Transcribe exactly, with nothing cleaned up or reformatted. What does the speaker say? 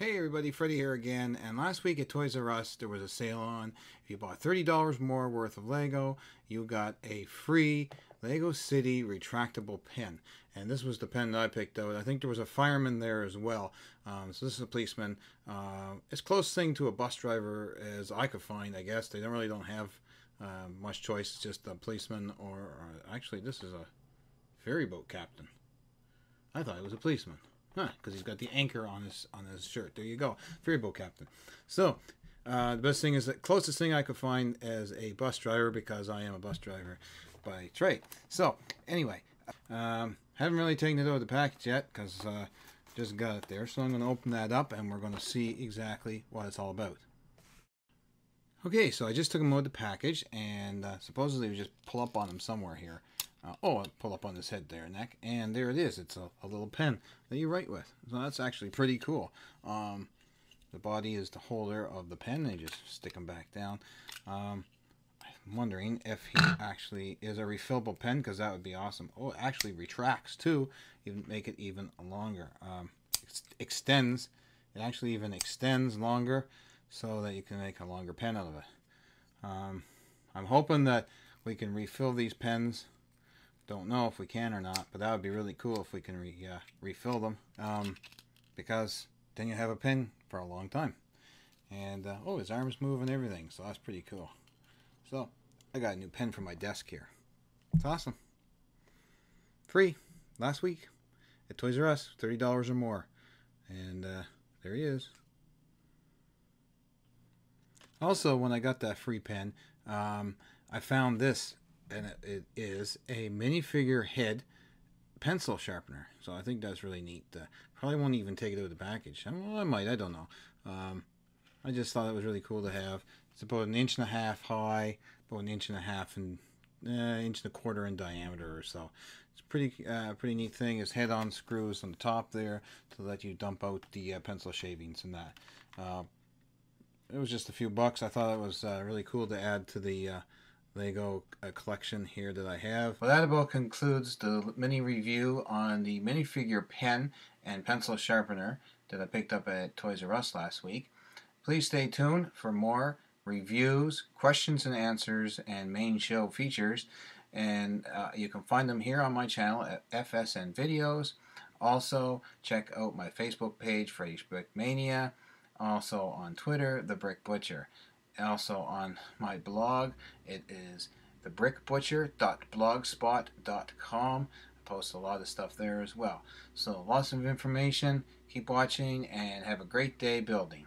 Hey everybody, Freddie here again, and last week at Toys R Us there was a sale on. If you bought thirty dollars more worth of Lego, you got a free Lego City retractable pen. And this was the pen that I picked out. I think there was a fireman there as well. Um, so this is a policeman. Uh, it's close thing to a bus driver as I could find, I guess. They don't really don't have uh, much choice. It's just a policeman or, or actually this is a ferry boat captain. I thought it was a policeman. Huh, because he's got the anchor on his on his shirt. There you go, ferry boat captain. So uh, the best thing is the closest thing I could find as a bus driver, because I am a bus driver by trade. So anyway, um, haven't really taken it out of the package yet because uh, just got it there. So I'm going to open that up and we're going to see exactly what it's all about. Okay, so I just took them out of the package, and uh, supposedly we just pull up on them somewhere here. Uh, oh, I'll pull up on this head there, neck, and there it is. It's a, a little pen that you write with. So that's actually pretty cool. Um, the body is the holder of the pen, and you just stick them back down. Um, I'm wondering if he actually is a refillable pen, because that would be awesome. Oh, it actually retracts too, even make it even longer. Um, ex extends. It actually even extends longer, so that you can make a longer pen out of it. Um, I'm hoping that we can refill these pens. Don't know if we can or not, but that would be really cool if we can re, uh, refill them, um, because then you have a pen for a long time. And uh, oh, his arms move and everything, so that's pretty cool. So I got a new pen for my desk here. It's awesome. Free last week at Toys R Us, thirty dollars or more, and uh, there he is. Also, when I got that free pen, um, I found this. And it is a minifigure head pencil sharpener. So I think that's really neat. Uh, probably won't even take it out of the package. I, well, I might. I don't know. Um, I just thought it was really cool to have. It's about an inch and a half high, about an inch and a half and uh, inch and a quarter in diameter or so. It's a pretty, uh, pretty neat thing. It's head-on screws on the top there to let you dump out the uh, pencil shavings and that. Uh, it was just a few bucks. I thought it was uh, really cool to add to the... Uh, Lego uh, collection here that I have. Well, that about concludes the mini review on the minifigure pen and pencil sharpener that I picked up at Toys R Us last week. Please stay tuned for more reviews, questions and answers, and main show features, and uh, you can find them here on my channel at F S N Videos. Also check out my Facebook page, Freddy's Brick Mania, also on Twitter, The Brick Glitcher. Also on my blog, it is the brick butcher dot blogspot dot com. I post a lot of stuff there as well. So lots of information. Keep watching and have a great day building.